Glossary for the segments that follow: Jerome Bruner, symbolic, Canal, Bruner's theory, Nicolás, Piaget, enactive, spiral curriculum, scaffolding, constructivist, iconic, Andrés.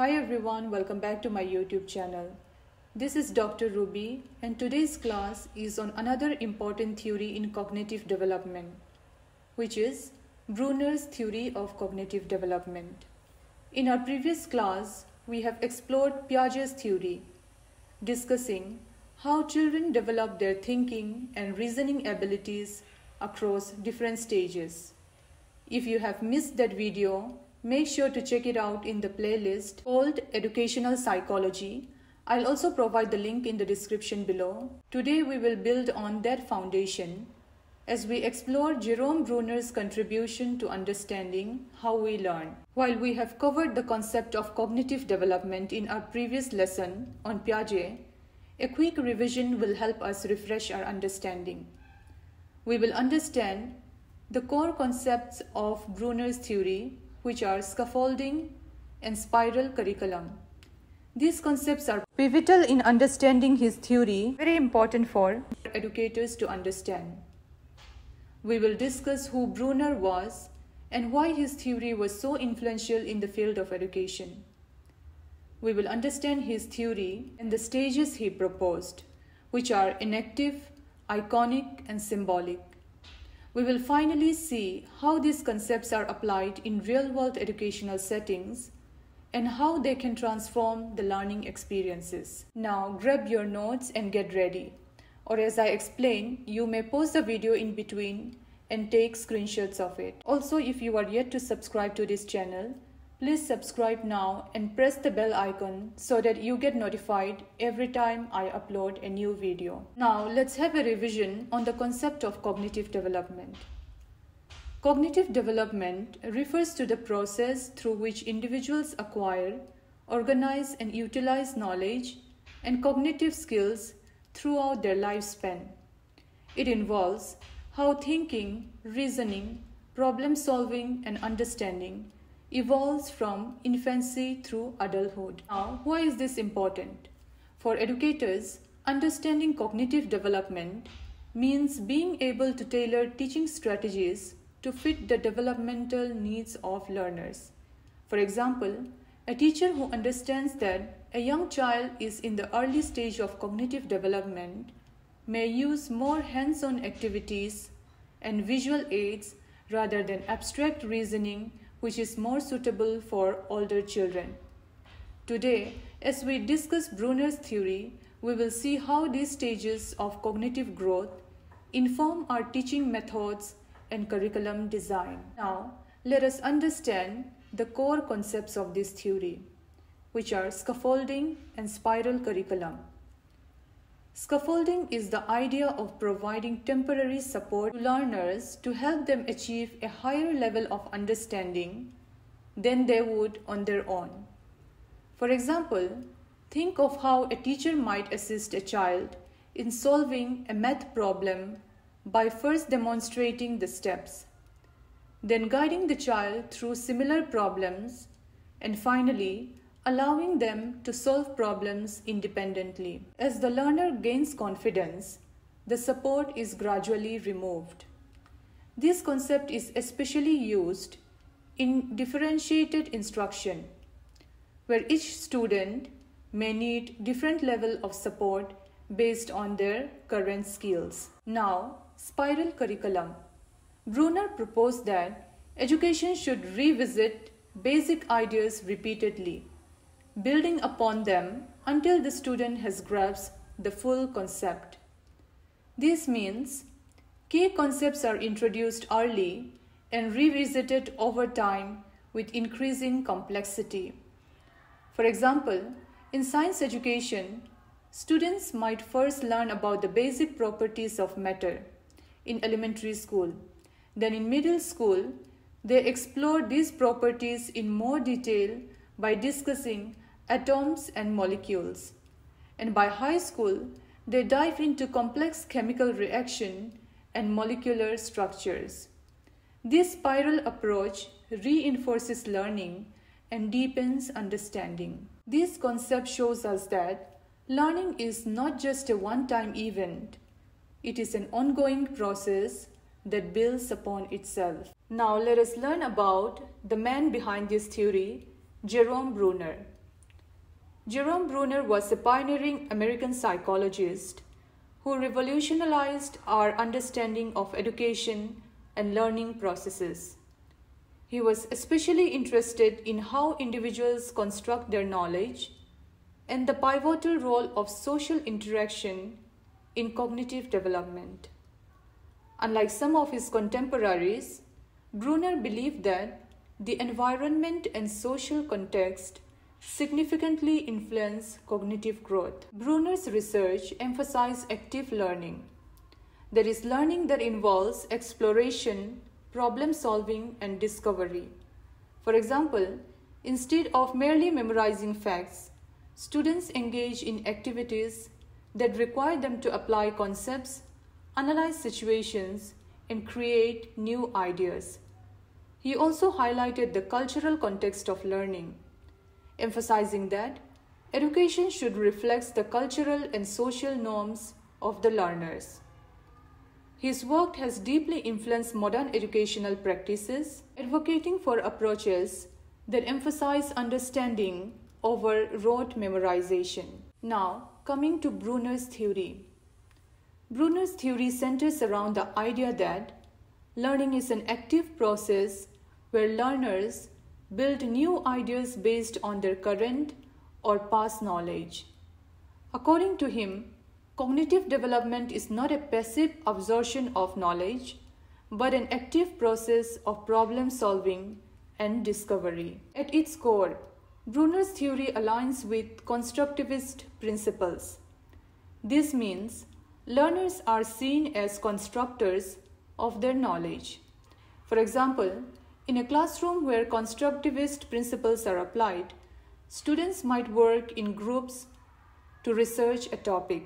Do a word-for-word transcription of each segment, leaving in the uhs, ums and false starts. Hi everyone, welcome back to my YouTube channel. This is Doctor Ruby and today's class is on another important theory in cognitive development, which is Bruner's theory of cognitive development. In our previous class, we have explored Piaget's theory, discussing how children develop their thinking and reasoning abilities across different stages. If you have missed that video, make sure to check it out in the playlist called Educational Psychology. I'll also provide the link in the description below. Today we will build on that foundation as we explore Jerome Bruner's contribution to understanding how we learn. While we have covered the concept of cognitive development in our previous lesson on Piaget, a quick revision will help us refresh our understanding. We will understand the core concepts of Bruner's theory, which are scaffolding and spiral curriculum. These concepts are pivotal in understanding his theory, very important for educators to understand. We will discuss who Bruner was and why his theory was so influential in the field of education. We will understand his theory and the stages he proposed, which are enactive, iconic, and symbolic. We will finally see how these concepts are applied in real-world educational settings and how they can transform the learning experiences. Now grab your notes and get ready. Or as I explain, you may pause the video in between and take screenshots of it. Also, if you are yet to subscribe to this channel, please subscribe now and press the bell icon so that you get notified every time I upload a new video. Now let's have a revision on the concept of cognitive development. Cognitive development refers to the process through which individuals acquire, organize, and utilize knowledge and cognitive skills throughout their lifespan. It involves how thinking, reasoning, problem solving, and understanding evolves from infancy through adulthood. Now, why is this important? For educators, understanding cognitive development means being able to tailor teaching strategies to fit the developmental needs of learners. For example, a teacher who understands that a young child is in the early stage of cognitive development may use more hands-on activities and visual aids rather than abstract reasoning, which is more suitable for older children. Today, as we discuss Bruner's theory, we will see how these stages of cognitive growth inform our teaching methods and curriculum design. Now, let us understand the core concepts of this theory, which are scaffolding and spiral curriculum. Scaffolding is the idea of providing temporary support to learners to help them achieve a higher level of understanding than they would on their own. For example, think of how a teacher might assist a child in solving a math problem by first demonstrating the steps, then guiding the child through similar problems, and finally allowing them to solve problems independently. As the learner gains confidence, the support is gradually removed. This concept is especially used in differentiated instruction, where each student may need different level of support based on their current skills. Now, spiral curriculum. Bruner proposed that education should revisit basic ideas repeatedly, building upon them until the student has grasped the full concept. This means key concepts are introduced early and revisited over time with increasing complexity. For example, in science education, students might first learn about the basic properties of matter in elementary school. Then in middle school, they explore these properties in more detail by discussing atoms and molecules. And by high school, they dive into complex chemical reaction and molecular structures. This spiral approach reinforces learning and deepens understanding. This concept shows us that learning is not just a one-time event. It is an ongoing process that builds upon itself. Now let us learn about the man behind this theory, Jerome Bruner. Jerome Bruner was a pioneering American psychologist who revolutionized our understanding of education and learning processes. He was especially interested in how individuals construct their knowledge and the pivotal role of social interaction in cognitive development. Unlike some of his contemporaries, Bruner believed that the environment and social context significantly influence cognitive growth. Bruner's research emphasizes active learning. There is learning that involves exploration, problem solving, and discovery. For example, instead of merely memorizing facts, students engage in activities that require them to apply concepts, analyze situations, and create new ideas. He also highlighted the cultural context of learning, emphasizing that education should reflect the cultural and social norms of the learners. His work has deeply influenced modern educational practices, advocating for approaches that emphasize understanding over rote memorization. Now, coming to Bruner's theory. Bruner's theory centers around the idea that learning is an active process where learners build new ideas based on their current or past knowledge. According to him, cognitive development is not a passive absorption of knowledge, but an active process of problem solving and discovery. At its core, Bruner's theory aligns with constructivist principles. This means learners are seen as constructors of their knowledge. For example, in a classroom where constructivist principles are applied, students might work in groups to research a topic,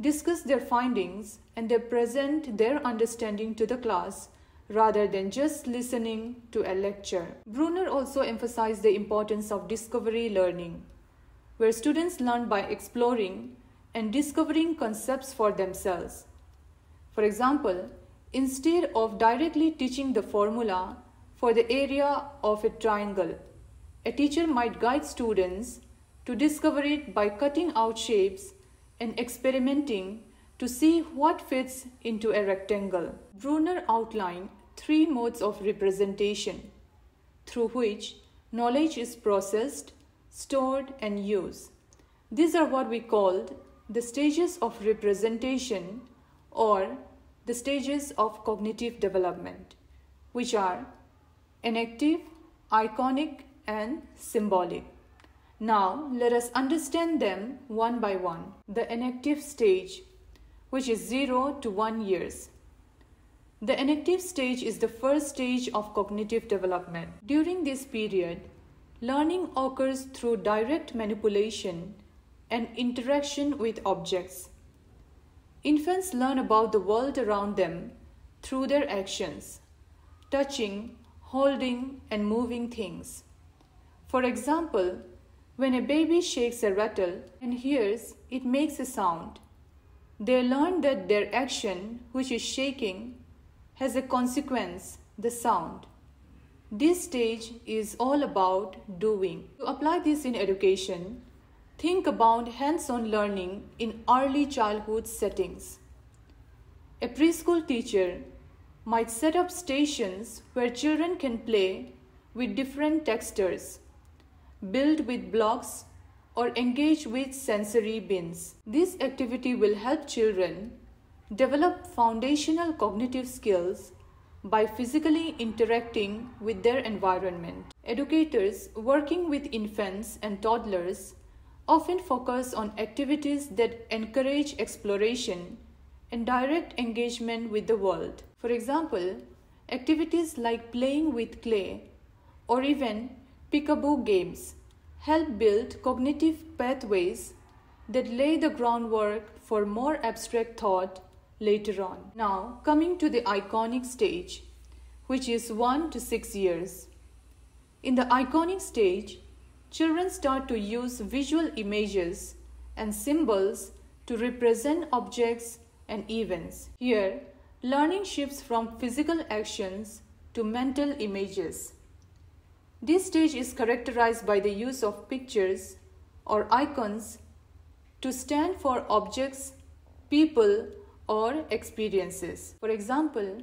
discuss their findings, and they present their understanding to the class rather than just listening to a lecture. Bruner also emphasized the importance of discovery learning, where students learn by exploring and discovering concepts for themselves. For example, instead of directly teaching the formula for the area of a triangle, a teacher might guide students to discover it by cutting out shapes and experimenting to see what fits into a rectangle. Bruner outlined three modes of representation through which knowledge is processed, stored, and used. These are what we called the stages of representation or the stages of cognitive development, which are enactive, iconic, and symbolic. Now, let us understand them one by one. The enactive stage, which is zero to one years. The enactive stage is the first stage of cognitive development. During this period, learning occurs through direct manipulation and interaction with objects. Infants learn about the world around them through their actions, touching, holding, and moving things. For example, when a baby shakes a rattle and hears it makes a sound, they learn that their action, which is shaking, has a consequence, the sound. This stage is all about doing. To apply this in education, think about hands-on learning in early childhood settings. A preschool teacher might set up stations where children can play with different textures, build with blocks, or engage with sensory bins. This activity will help children develop foundational cognitive skills by physically interacting with their environment. Educators working with infants and toddlers often focus on activities that encourage exploration and direct engagement with the world. For example, activities like playing with clay or even peekaboo games help build cognitive pathways that lay the groundwork for more abstract thought later on. Now, coming to the iconic stage, which is one to six years. In the iconic stage, children start to use visual images and symbols to represent objects and events. Here, learning shifts from physical actions to mental images. This stage is characterized by the use of pictures or icons to stand for objects, people, or experiences. For example,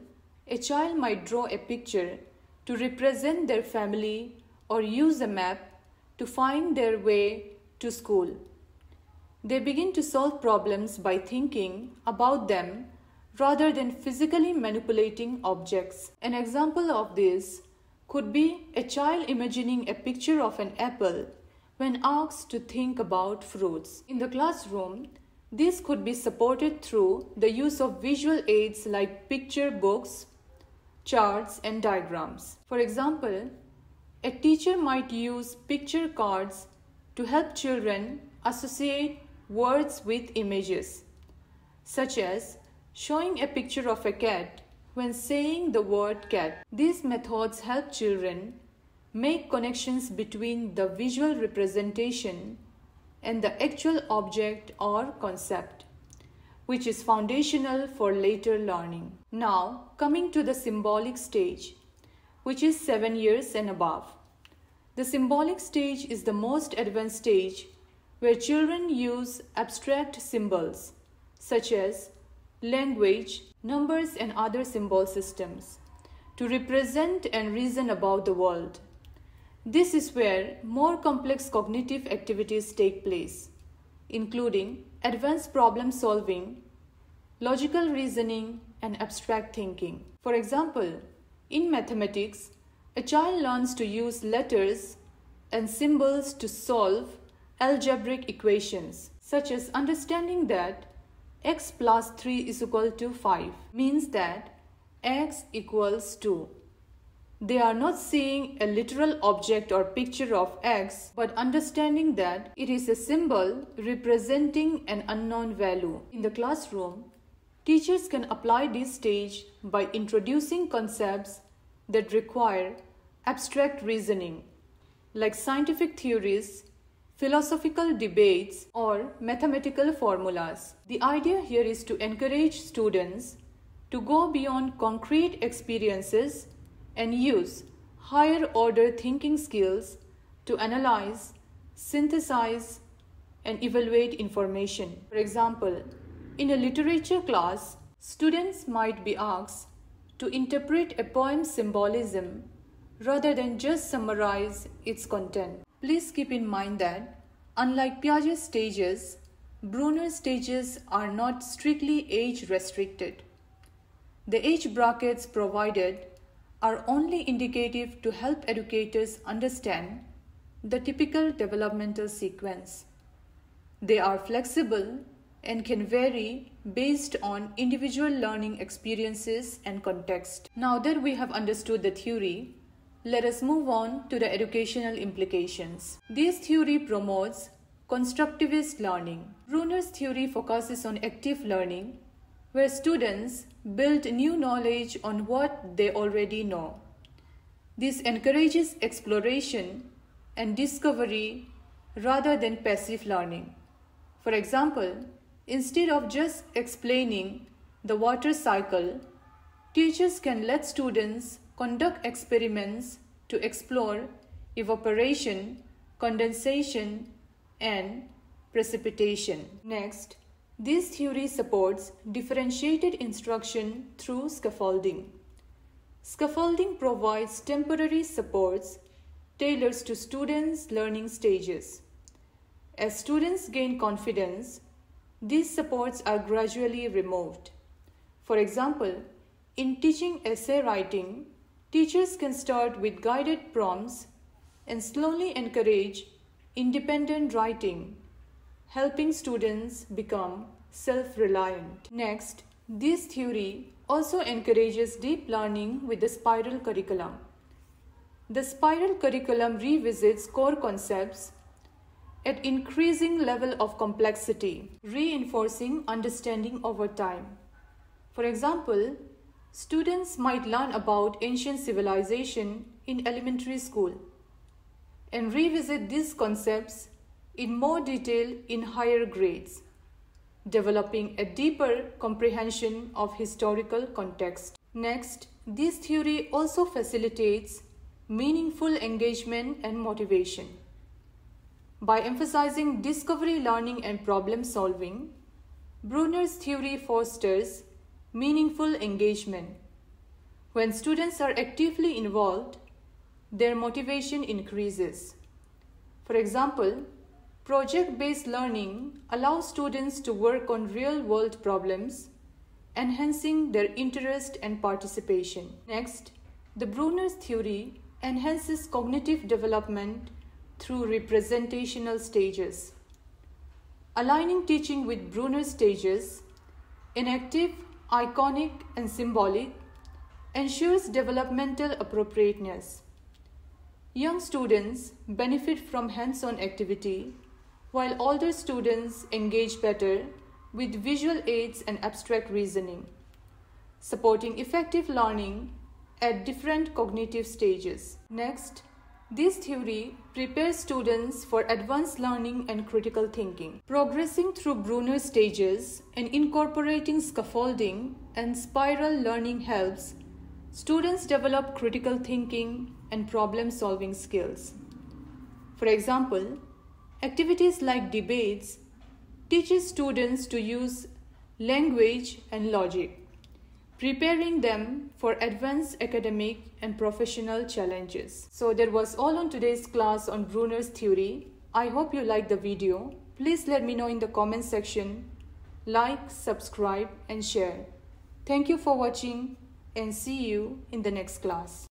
a child might draw a picture to represent their family or use a map to find their way to school. They begin to solve problems by thinking about them rather than physically manipulating objects. An example of this could be a child imagining a picture of an apple when asked to think about fruits. In the classroom, this could be supported through the use of visual aids like picture books, charts, and diagrams. For example, a teacher might use picture cards to help children associate words with images, such as showing a picture of a cat when saying the word cat. These methods help children make connections between the visual representation and the actual object or concept, which is foundational for later learning. Now, coming to the symbolic stage, which is seven years and above. The symbolic stage is the most advanced stage where children use abstract symbols, such as language, numbers, and other symbol systems, to represent and reason about the world. This is where more complex cognitive activities take place, including advanced problem solving, logical reasoning, and abstract thinking. For example, in mathematics, a child learns to use letters and symbols to solve algebraic equations, such as understanding that x plus three is equal to five means that x equals two. They are not seeing a literal object or picture of x, but understanding that it is a symbol representing an unknown value. In the classroom, teachers can apply this stage by introducing concepts that require abstract reasoning, like scientific theories, philosophical debates, or mathematical formulas. The idea here is to encourage students to go beyond concrete experiences and use higher-order thinking skills to analyze, synthesize, and evaluate information. For example, in a literature class, students might be asked to interpret a poem's symbolism rather than just summarize its content. Please keep in mind that, unlike Piaget's stages, Bruner's stages are not strictly age-restricted. The age brackets provided are only indicative to help educators understand the typical developmental sequence. They are flexible and can vary based on individual learning experiences and context. Now that we have understood the theory, let us move on to the educational implications. This theory promotes constructivist learning. Bruner's theory focuses on active learning, where students build new knowledge on what they already know. This encourages exploration and discovery rather than passive learning. For example, instead of just explaining the water cycle, teachers can let students conduct experiments to explore evaporation, condensation, and precipitation. Next, this theory supports differentiated instruction through scaffolding. Scaffolding provides temporary supports tailored to students' learning stages. As students gain confidence, these supports are gradually removed. For example, in teaching essay writing, teachers can start with guided prompts and slowly encourage independent writing, helping students become self-reliant. Next, this theory also encourages deep learning with the spiral curriculum. The spiral curriculum revisits core concepts at increasing level of complexity, reinforcing understanding over time. For example, students might learn about ancient civilization in elementary school and revisit these concepts in more detail in higher grades, developing a deeper comprehension of historical context. Next, this theory also facilitates meaningful engagement and motivation. By emphasizing discovery, learning, and problem solving, Bruner's theory fosters meaningful engagement. When students are actively involved, their motivation increases. For example, project-based learning allows students to work on real-world problems, enhancing their interest and participation. Next, the Bruner's theory enhances cognitive development through representational stages. Aligning teaching with Bruner's stages, enactive, iconic, and symbolic, ensures developmental appropriateness. Young students benefit from hands-on activity, while older students engage better with visual aids and abstract reasoning, supporting effective learning at different cognitive stages. Next, this theory prepares students for advanced learning and critical thinking. Progressing through Bruner's stages and incorporating scaffolding and spiral learning helps students develop critical thinking and problem-solving skills. For example, activities like debates teaches students to use language and logic, preparing them for advanced academic and professional challenges. So that was all on today's class on Bruner's theory. I hope you liked the video. Please let me know in the comment section. Like, subscribe, and share. Thank you for watching, and see you in the next class.